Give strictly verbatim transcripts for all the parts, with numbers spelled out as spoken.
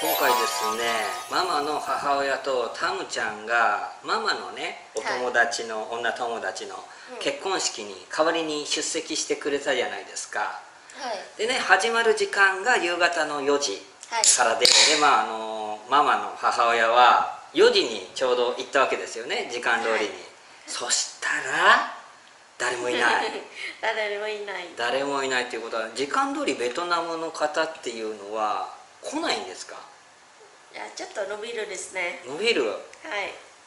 今回ですね、ママの母親とタムちゃんがママのねお友達の、はい、女友達の結婚式に代わりに出席してくれたじゃないですか、はい、でね始まる時間が夕方のよじからで、はい、でまああのママの母親はよじにちょうど行ったわけですよね、時間通りに、はい、そしたら誰もいない誰もいない誰もいないっていうことは、時間通りベトナムの方っていうのは来ないんですか？いやちょっと伸びるですね。伸びる、はい、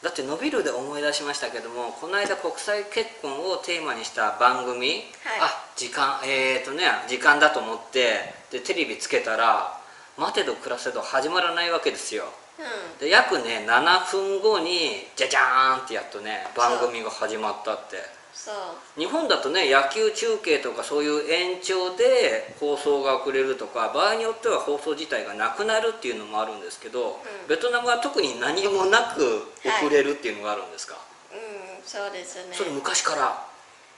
だって伸びるで思い出しましたけども、この間国際結婚をテーマにした番組、はい、あ時間えっとね時間だと思ってでテレビつけたら「待てど暮らせど」始まらないわけですよ、うん、で約ねななふんごにじゃじゃーんってやっとね番組が始まったって。そう日本だとね野球中継とかそういう延長で放送が遅れるとか、場合によっては放送自体がなくなるっていうのもあるんですけど、うん、ベトナムは特に何もなく遅れるっていうのがあるんですか？はい、うんそうですね。それ昔から、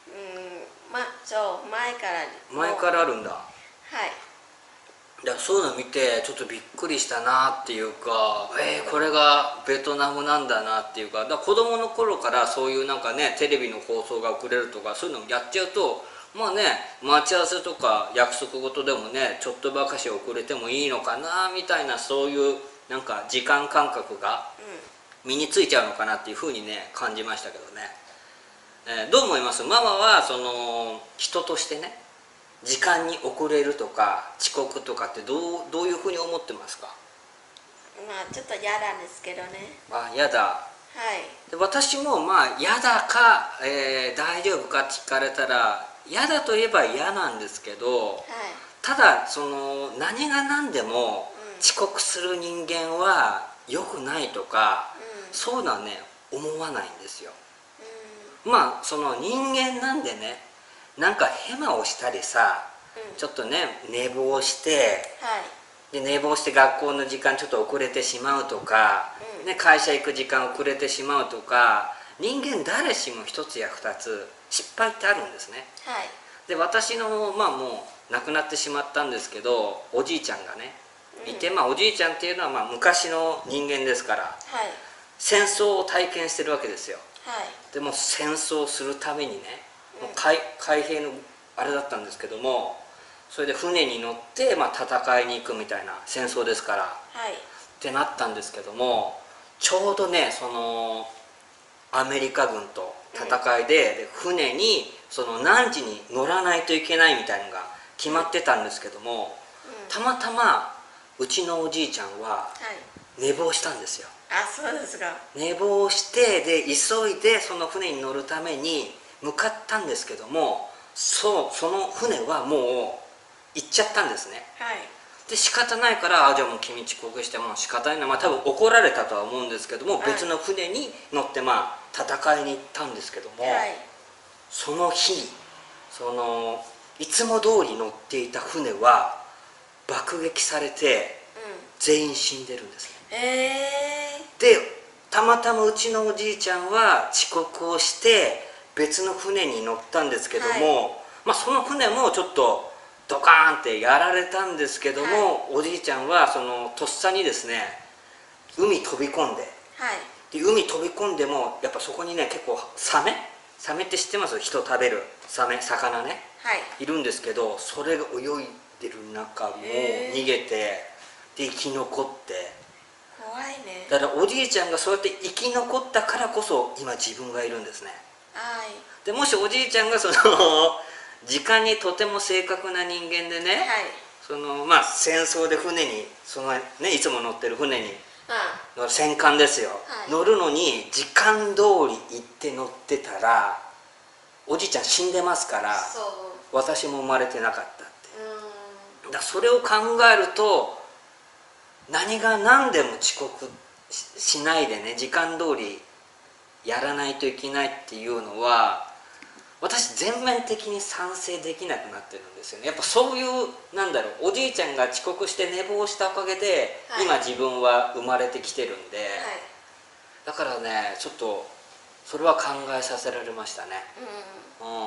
うんまそう前から前からあるんだ。はい、だそういうの見てちょっとびっくりしたなっていうか、えー、これがベトナムなんだなっていうか、だから子供の頃からそういうなんかねテレビの放送が遅れるとかそういうのをやっちゃうと、まあね待ち合わせとか約束事でもねちょっとばかし遅れてもいいのかなみたいな、そういうなんか時間感覚が身についちゃうのかなっていうふうにね感じましたけどね、えー、どう思います？ママはその人としてね時間に遅れるとか遅刻とかってどう、どういうふうに思ってますか？まあちょっと嫌なんですけどね。あ嫌だ、はい、で私もまあ嫌だか、えー、大丈夫かって聞かれたら嫌だといえば嫌なんですけど、はい、ただその何が何でも遅刻する人間は良くないとか、うん、そうなんね思わないんですよ、うん、まあその人間なんでねなんかヘマをしたりさ、うん、ちょっとね寝坊して、はい、で寝坊して学校の時間ちょっと遅れてしまうとか、うんね、会社行く時間遅れてしまうとか、人間誰しも一つや二つ失敗ってあるんですね、はい、で私のまあもう亡くなってしまったんですけどおじいちゃんがねいて、うん、まあおじいちゃんっていうのはまあ昔の人間ですから、はい、戦争を体験してるわけですよ、はい、でも戦争するためにね海, 海兵のあれだったんですけども、それで船に乗って、まあ、戦いに行くみたいな戦争ですから、はい、ってなったんですけども、ちょうどねそのアメリカ軍と戦い で,、うん、で船にその何時に乗らないといけないみたいなのが決まってたんですけども、うん、たまたまうちのおじいちゃんは寝坊したんですよ。あ、そうですか。寝坊してで急いでその船に乗るために向かったんですけども、そうその船はもう行っちゃったんですね、はい、で仕方ないからあじゃあもう君遅刻しても仕方ないな、まあ、多分怒られたとは思うんですけども、はい、別の船に乗ってまあ戦いに行ったんですけども、はい、その日そのいつも通り乗っていた船は爆撃されて全員死んでるんですね、うん、でたまたまうちのおじいちゃんは遅刻をして別の船に乗ったんですけども、はい、まあその船もちょっとドカーンってやられたんですけども、はい、おじいちゃんはそのとっさにですね海飛び込んで、はい、で海飛び込んでもやっぱそこにね結構サメサメって知ってます？人食べるサメ魚ね、はい、いるんですけど、それが泳いでる中も逃げてで生き残って、怖いね。だからおじいちゃんがそうやって生き残ったからこそ今自分がいるんですね。はい、でもしおじいちゃんがその時間にとても正確な人間でね、はい、そのまあ戦争で船にその、ね、いつも乗ってる船に、うん、戦艦ですよ、はい、乗るのに時間通り行って乗ってたらおじいちゃん死んでますから、私も生まれてなかったって。だそれを考えると何が何でも遅刻 し, しないでね時間通りやらないといけないっていうのは私全面的に賛成できなくなってるんですよね。やっぱそういうなんだろうおじいちゃんが遅刻して寝坊したおかげで、はい、今自分は生まれてきてるんで、はい、だからねちょっとそれは考えさせられましたね、うんう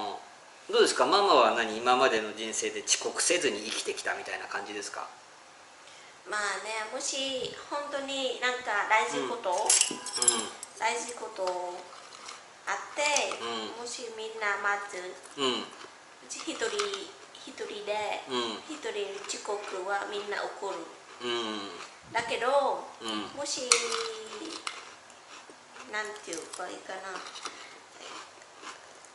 ん、どうですかママは何今までの人生で遅刻せずに生きてきたみたいな感じですか？まあね、もし本当になんか大事こと、うんうん、大事ことあって、うん、もしみんなまず、うん、うち一人一人で、うん、一人遅刻はみんな怒る、うん、だけど、うん、もしなんていうかいいかな、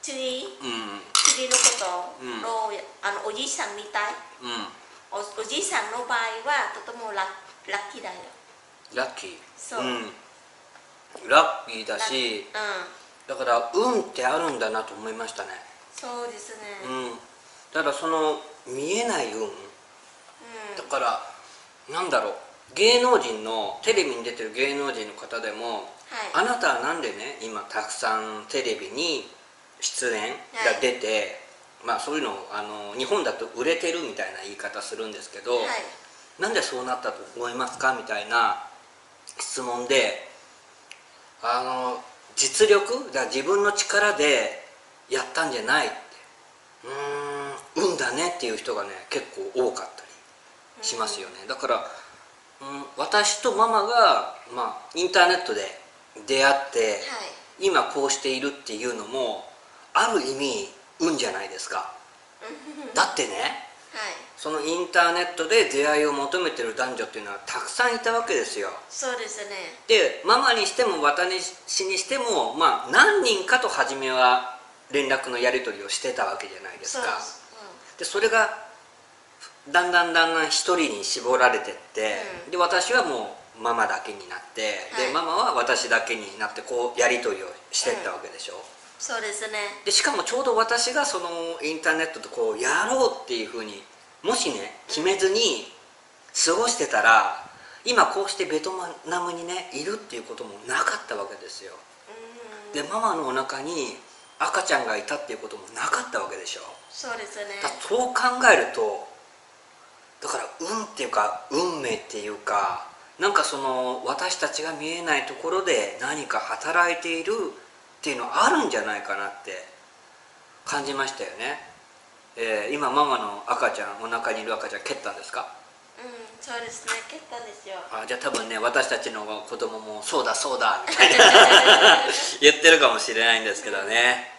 次、うん、次のことの、うん、あのおじさんみたい、うんお, おじいさんの場合はとても ラ, ラッキーだよ。ラッキーそう、うん、ラッキーだし、うん、だから運ってあるんだなと思いましたね。そうですね、うん、だからその見えない運、うん、だからなんだろう、芸能人のテレビに出てる芸能人の方でも、はい、あなたはなんでね今たくさんテレビに出演が出て、はい、まあそういうのをあの日本だと売れてるみたいな言い方するんですけど、はい、なんでそうなったと思いますかみたいな質問で、あの実力だ、自分の力でやったんじゃないって、うーん運だねっていう人がね結構多かったりしますよね。だから、うん、私とママが、まあ、インターネットで出会って、はい、今こうしているっていうのもある意味運じゃないですか。だってね、はい、そのインターネットで出会いを求めてる男女っていうのはたくさんいたわけですよ。そうですね。でママにしても私にしても、まあ、何人かと初めは連絡のやり取りをしてたわけじゃないですか。 そうです、うん、でそれがだんだんだんだん一人に絞られてって、うん、で私はもうママだけになって、はい、でママは私だけになってこうやり取りをしてったわけでしょ、うん、そうですね。でしかもちょうど私がそのインターネットとこうやろうっていうふうにもしね決めずに過ごしてたら、今こうしてベトナムにねいるっていうこともなかったわけですよ。でママのお腹に赤ちゃんがいたっていうこともなかったわけでしょ。そうですね。だそう考えると、だから運っていうか運命っていうか、なんかその私たちが見えないところで何か働いているっていうのあるんじゃないかなって感じましたよね。えー、今ママの赤ちゃん、お腹にいる赤ちゃん蹴ったんですか？うん、そうですね、蹴ったんですよ。あ、じゃあ多分ね、私たちの子供もそうだそうだみたいな言ってるかもしれないんですけどね。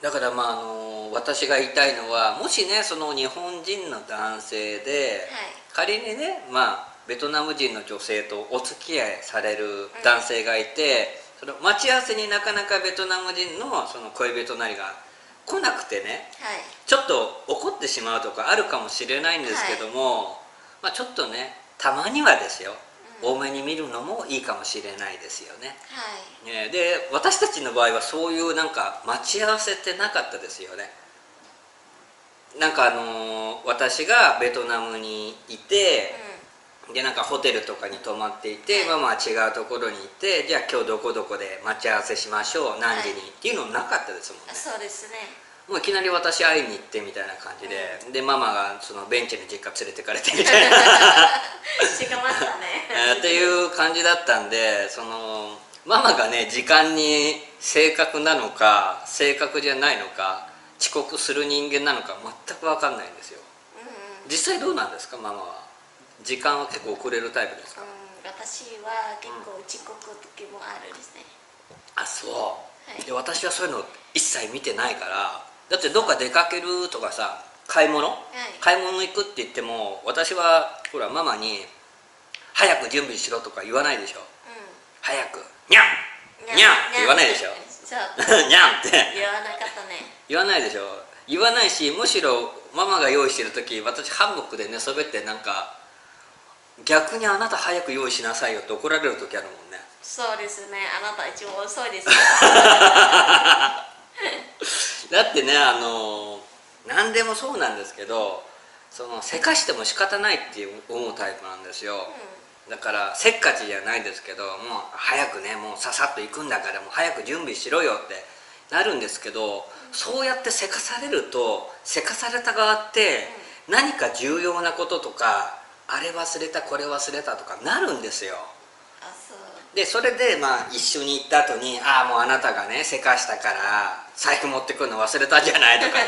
だからまあ、あのー、私が言いたいのは、もしねその日本人の男性で、はい、仮にねまあベトナム人の女性とお付き合いされる男性がいて、うん、その待ち合わせになかなかベトナム人 の, その恋人なりが来なくてね、はい、ちょっと怒ってしまうとかあるかもしれないんですけども、はい、まあちょっとねたまにはですよ、うん、多めに見るのもいいかもしれないですよ ね,、はい、ねで私たちの場合はそういうなんか待ち合わせってなかったですよね。なんかあのー、私がベトナムにいて、うんでなんかホテルとかに泊まっていて、ママは違うところにいて、じゃあ今日どこどこで待ち合わせしましょう、何時に、はい、っていうのなかったですもんね。そうですね。もういきなり私会いに行ってみたいな感じで、うん、でママがそのベンチに実家連れてかれてみたいな違ましたねっていう感じだったんで、そのママがね時間に正確なのか正確じゃないのか、遅刻する人間なのか全く分かんないんですよ、うんうん、実際どうなんですか？ママは時間は結構遅れるタイプですか？うん、私は結構遅刻時もあるですね、うん、あ、そう、はい、で私はそういうの一切見てないから、だってどっか出かけるとかさ、買い物、はい、買い物行くって言っても私はほらママに「早く準備しろ」とか言わないでしょ、うん、早く「にゃんにゃん」って言わないでしょにゃんって言わなかったね言わないでしょ、言わないし、むしろママが用意してる時私ハンモックで寝そべってなんか逆にあなた早く用意しなさいよって怒られる時あるもんね。そうですね、あなた一応遅いですだってね、あの何でもそうなんですけど、そのせかしても仕方ないって思うタイプなんですよ、うん、だからせっかちじゃないですけど、もう早くねもうささっと行くんだからもう早く準備しろよってなるんですけど、うん、そうやってせかされると、せかされた側って何か重要なこととか、あれ忘れたこれ忘れたとかなるんですよ。あ、そうで、それでまあ一緒に行った後に「ああもうあなたがねせかしたから財布持ってくるの忘れたじゃない」とかね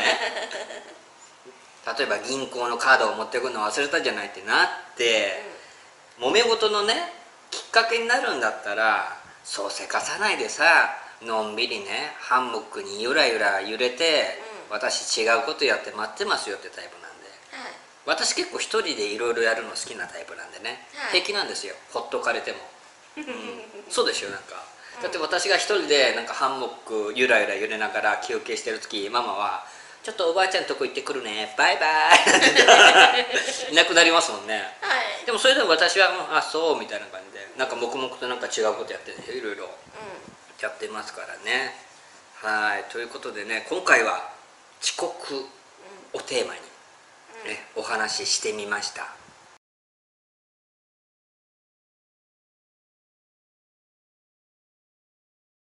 例えば銀行のカードを持ってくるの忘れたじゃないってなって、うん、揉め事のねきっかけになるんだったら、そうせかさないでさ、のんびりねハンモックにゆらゆら揺れて、うん、私違うことやって待ってますよってタイプなんで、はい、私結構一人でいろいろやるの好きなタイプなんでね、はい、平気なんですよ、ほっとかれても、うん、そうでしょ。なんかだって私が一人でなんかハンモックゆらゆら揺れながら休憩してる時、ママはちょっとおばあちゃんのとこ行ってくるね、バイバイいなくなりますもんね、はい、でもそれでも私はもうあそうみたいな感じでなんか黙々となんか違うことやってるんですよ、いろいろ、うん、やってますからね。はい、ということでね、今回は遅刻をテーマに、ね、うん、お話ししてみました。